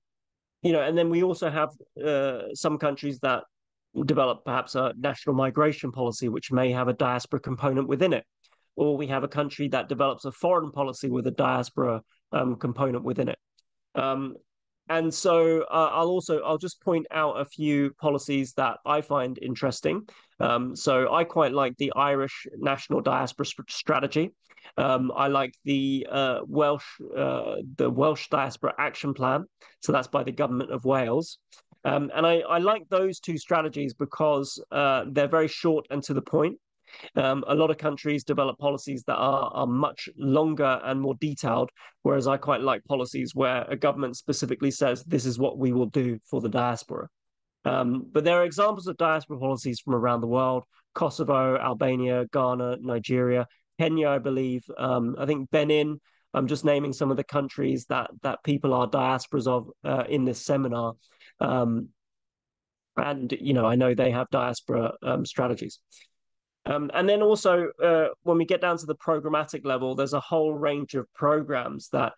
then we also have some countries that develop perhaps a national migration policy, which may have a diaspora component within it. Or we have a country that develops a foreign policy with a diaspora component within it. And so I'll just point out a few policies that I find interesting. So I quite like the Irish National Diaspora Strategy. I like the Welsh Diaspora Action Plan. So that's by the government of Wales. And I like those two strategies because they're very short and to the point. A lot of countries develop policies that are much longer and more detailed, whereas I quite like policies where a government specifically says, this is what we will do for the diaspora. But there are examples of diaspora policies from around the world: Kosovo, Albania, Ghana, Nigeria, Kenya, I believe, I think Benin. I'm just naming some of the countries that people are diasporas of in this seminar. I know they have diaspora strategies. And then also, when we get down to the programmatic level, there's a whole range of programs that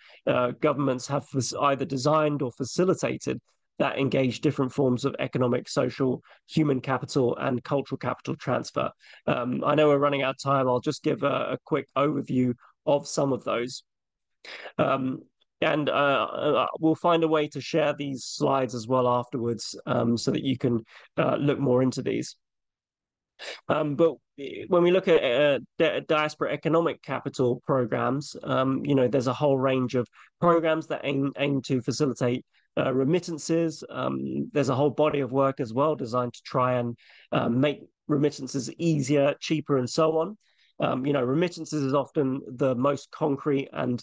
governments have either designed or facilitated that engage different forms of economic, social, human capital, and cultural capital transfer. I know we're running out of time. I'll just give a quick overview of some of those. And we'll find a way to share these slides as well afterwards, so that you can look more into these. But when we look at diaspora economic capital programs, there's a whole range of programs that aim to facilitate remittances. There's a whole body of work as well designed to try and make remittances easier, cheaper, and so on. Remittances is often the most concrete and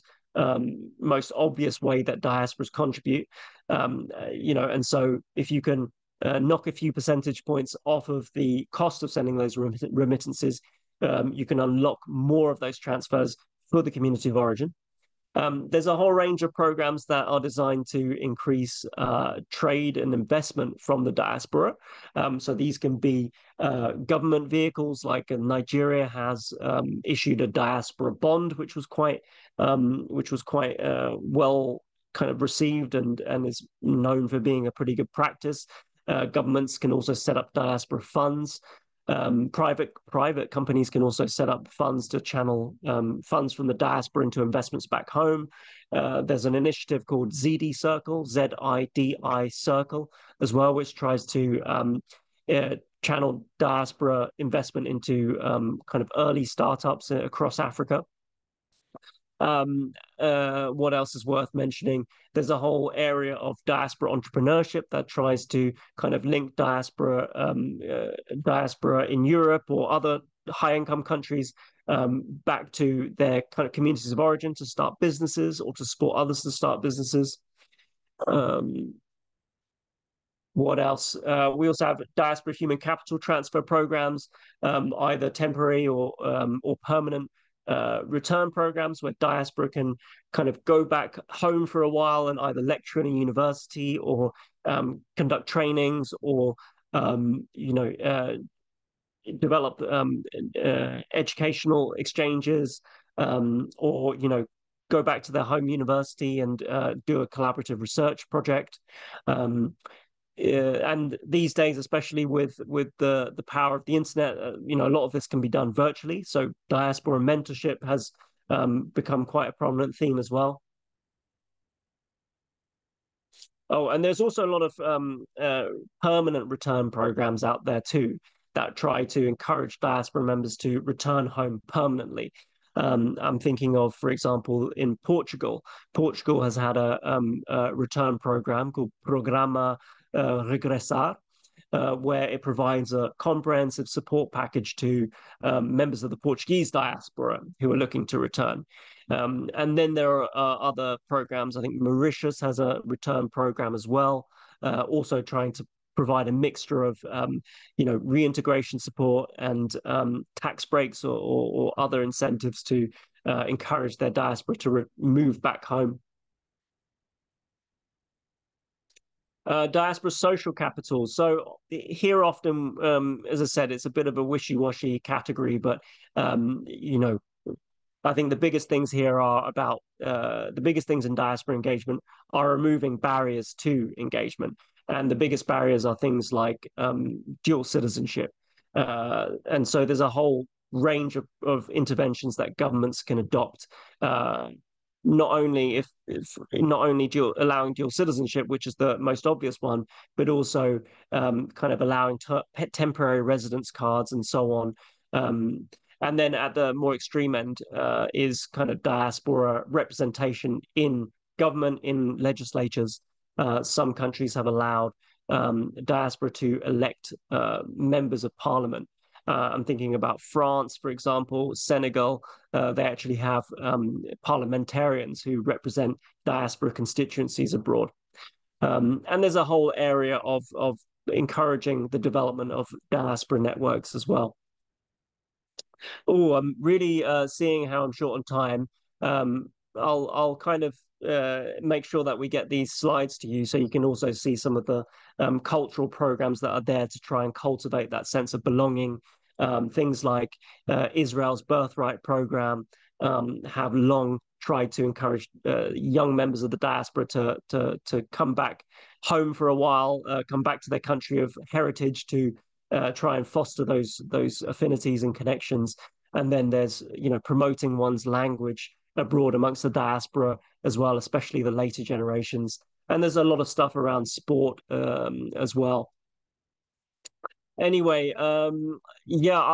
most obvious way that diasporas contribute. And so if you can knock a few percentage points off of the cost of sending those remittances, you can unlock more of those transfers for the community of origin. There's a whole range of programs that are designed to increase trade and investment from the diaspora. So these can be government vehicles, like Nigeria has issued a diaspora bond, which was quite well kind of received and is known for being a pretty good practice. Governments can also set up diaspora funds. Private companies can also set up funds to channel funds from the diaspora into investments back home. There's an initiative called ZIDI Circle as well, which tries to channel diaspora investment into kind of early startups across Africa. What else is worth mentioning? There's a whole area of diaspora entrepreneurship that tries to kind of link diaspora in Europe or other high-income countries back to their kind of communities of origin to start businesses or to support others to start businesses. What else? We also have diaspora human capital transfer programs, either temporary or permanent. Return programs where diaspora can kind of go back home for a while and either lecture in a university or conduct trainings or, develop educational exchanges or, go back to their home university and do a collaborative research project. and these days, especially with the power of the internet, a lot of this can be done virtually. So diaspora mentorship has become quite a prominent theme as well. Oh, and there's also a lot of permanent return programs out there too that try to encourage diaspora members to return home permanently. I'm thinking of, for example, in Portugal. Portugal has had a return program called Programa Regressar, where it provides a comprehensive support package to members of the Portuguese diaspora who are looking to return. And then there are other programs. I think Mauritius has a return program as well, also trying to provide a mixture of, reintegration support and tax breaks or other incentives to encourage their diaspora to move back home. Diaspora social capital. So here often, as I said, it's a bit of a wishy-washy category, but, I think the biggest things here are about the biggest things in diaspora engagement are removing barriers to engagement. And the biggest barriers are things like dual citizenship. And so there's a whole range of interventions that governments can adopt, not only allowing dual citizenship, which is the most obvious one, but also kind of allowing temporary residence cards and so on. And then at the more extreme end is kind of diaspora representation in government, in legislatures. Some countries have allowed diaspora to elect members of parliament. I'm thinking about France, for example, Senegal. They actually have parliamentarians who represent diaspora constituencies abroad. And there's a whole area of encouraging the development of diaspora networks as well. Oh, I'm really seeing how I'm short on time. I'll kind of make sure that we get these slides to you so you can also see some of the cultural programs that are there to try and cultivate that sense of belonging. Things like Israel's Birthright program have long tried to encourage young members of the diaspora to come back home for a while, come back to their country of heritage to try and foster those affinities and connections. And then there's promoting one's language abroad amongst the diaspora as well, especially the later generations. And there's a lot of stuff around sport as well. Anyway, I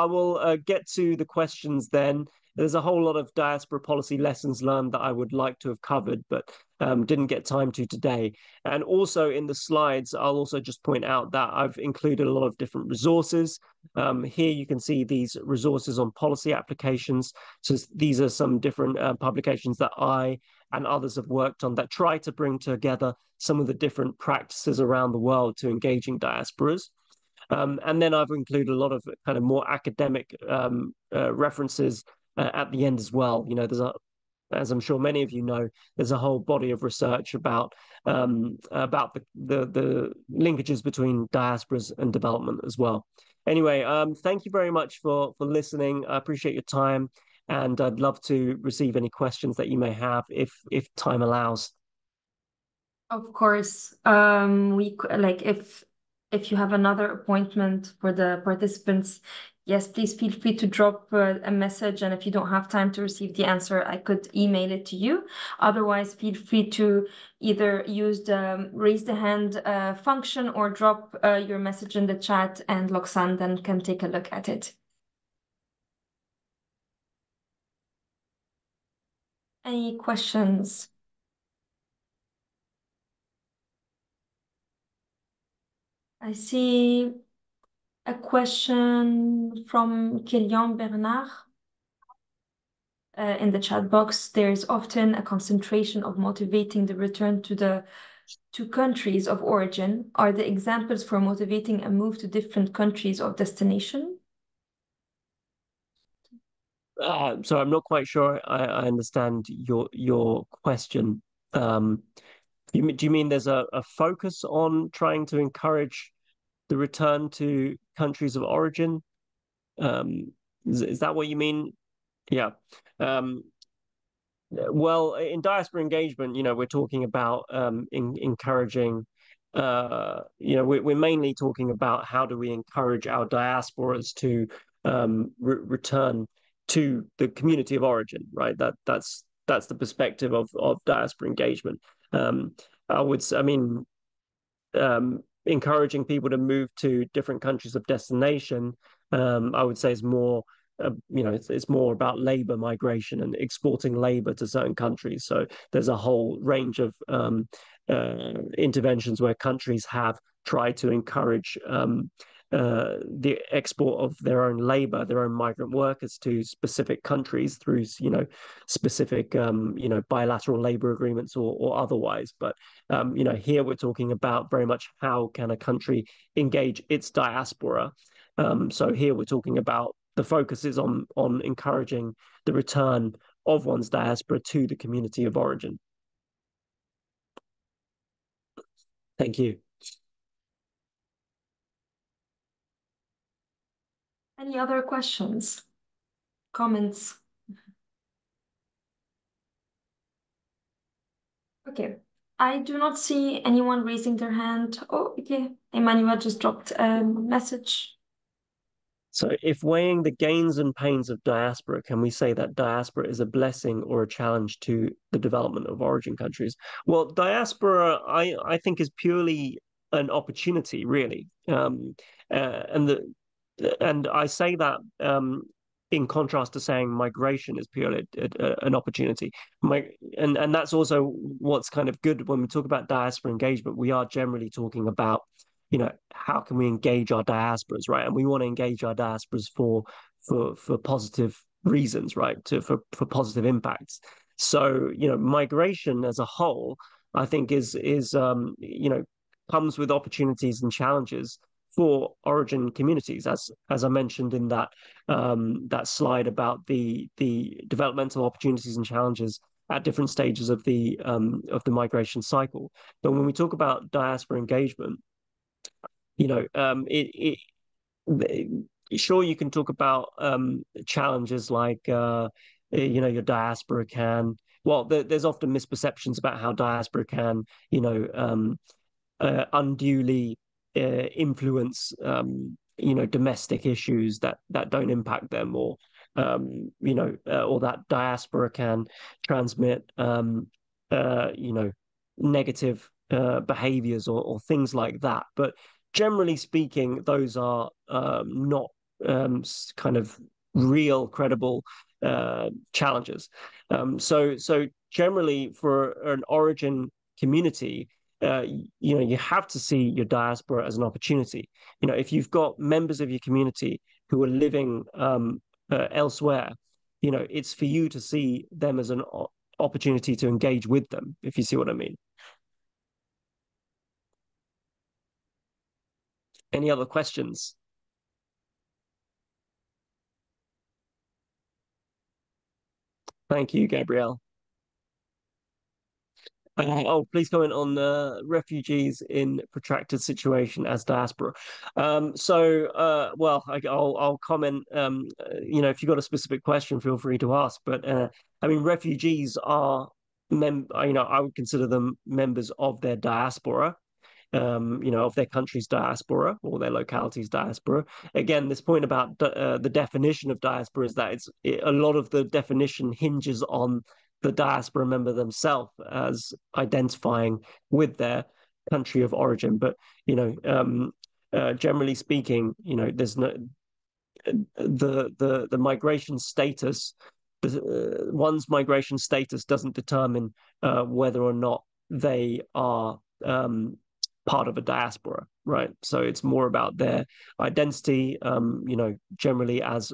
will get to the questions then. There's a whole lot of diaspora policy lessons learned that I would like to have covered, but didn't get time to today. And also in the slides, I'll also just point out that I've included a lot of different resources. Here you can see these resources on policy applications. So these are some different publications that I and others have worked on that try to bring together some of the different practices around the world to engaging diasporas. And then I've included a lot of kind of more academic references at the end as well. There's as I'm sure many of you know, there's a whole body of research about the linkages between diasporas and development as well. Anyway, thank you very much for listening. I appreciate your time, and I'd love to receive any questions that you may have if time allows. Of course, if you have another appointment for the participants, yes, please feel free to drop a message. And if you don't have time to receive the answer, I could email it to you. Otherwise, feel free to either use the raise the hand function or drop your message in the chat, and Loksan then can take a look at it. Any questions? I see a question from Kylian Bernard in the chat box. There is often a concentration of motivating the return to countries of origin. Are there examples for motivating a move to different countries of destination? So I'm not quite sure I understand your question. Do you mean there's a focus on trying to encourage the return to countries of origin? Is that what you mean? Yeah. Well, in diaspora engagement, we're talking about encouraging we're mainly talking about how do we encourage our diasporas to return to the community of origin, right? That's the perspective of diaspora engagement. Encouraging people to move to different countries of destination, I would say is more, it's more about labor migration and exporting labor to certain countries. So there's a whole range of interventions where countries have tried to encourage the export of their own labor, their own migrant workers to specific countries through, specific, bilateral labor agreements or otherwise. But, here we're talking about very much how can a country engage its diaspora. So here we're talking about the focus is on encouraging the return of one's diaspora to the community of origin. Thank you. Any other questions, comments? Okay, I do not see anyone raising their hand. Oh, okay, Emmanuel just dropped a message. So if weighing the gains and pains of diaspora, can we say that diaspora is a blessing or a challenge to the development of origin countries? Well, diaspora, I think, is purely an opportunity, really. And I say that in contrast to saying migration is purely an opportunity. And that's also what's kind of good when we talk about diaspora engagement. We are generally talking about, how can we engage our diasporas, right? And we want to engage our diasporas for positive reasons, right? For positive impacts. So, migration as a whole, I think is comes with opportunities and challenges for origin communities, as I mentioned in that that slide about the developmental opportunities and challenges at different stages of the migration cycle. But when we talk about diaspora engagement, sure, you can talk about challenges like your diaspora can. Well, there's often misperceptions about how diaspora can unduly influence domestic issues that don't impact them, or or that diaspora can transmit negative behaviors or things like that. But generally speaking, those are not kind of real credible challenges. So generally, for an origin community, you have to see your diaspora as an opportunity. If you've got members of your community who are living elsewhere, it's for you to see them as an opportunity to engage with them, if you see what I mean. Any other questions? Thank you, Gabrielle. Please comment on the refugees in protracted situation as diaspora. I'll comment. If you've got a specific question, feel free to ask. But refugees are, I would consider them members of their diaspora, of their country's diaspora or their locality's diaspora. Again, this point about the definition of diaspora is that a lot of the definition hinges on the diaspora member themselves as identifying with their country of origin. But generally speaking, there's no the migration status. One's migration status doesn't determine whether or not they are part of a diaspora, right? So it's more about their identity, generally as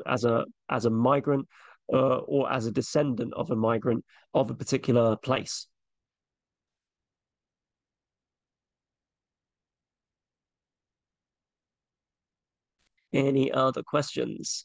a migrant, or as a descendant of a migrant of a particular place. Any other questions?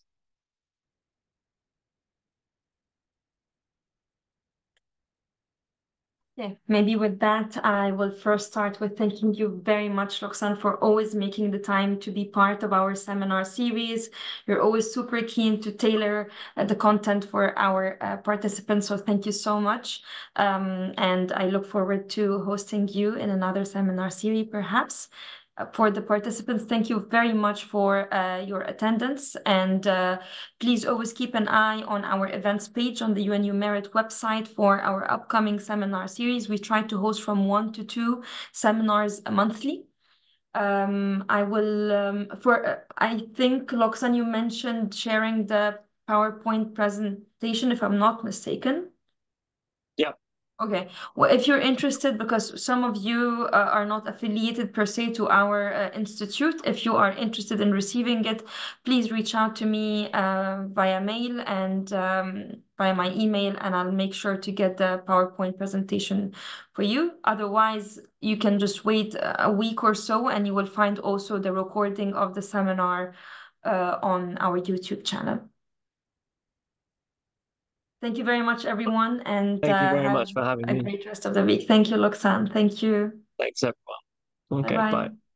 Yeah, maybe with that, I will first start with thanking you very much, Loksan, for always making the time to be part of our seminar series. You're always super keen to tailor the content for our participants, so thank you so much. And I look forward to hosting you in another seminar series, perhaps. For the participants, thank you very much for your attendance, and please always keep an eye on our events page on the UNU MERIT website for our upcoming seminar series. We try to host from 1 to 2 seminars monthly. I will, I think, Loksan, you mentioned sharing the PowerPoint presentation, if I'm not mistaken. Yeah. Okay, well, if you're interested, because some of you are not affiliated per se to our institute, if you are interested in receiving it, please reach out to me via mail and via my email, and I'll make sure to get the PowerPoint presentation for you. Otherwise, you can just wait a week or so, and you will find also the recording of the seminar on our YouTube channel. Thank you very much, everyone, and thank you very much for having me. A great rest of the week. Thank you, Loksan. Thank you. Thanks, everyone. Okay, bye. Bye.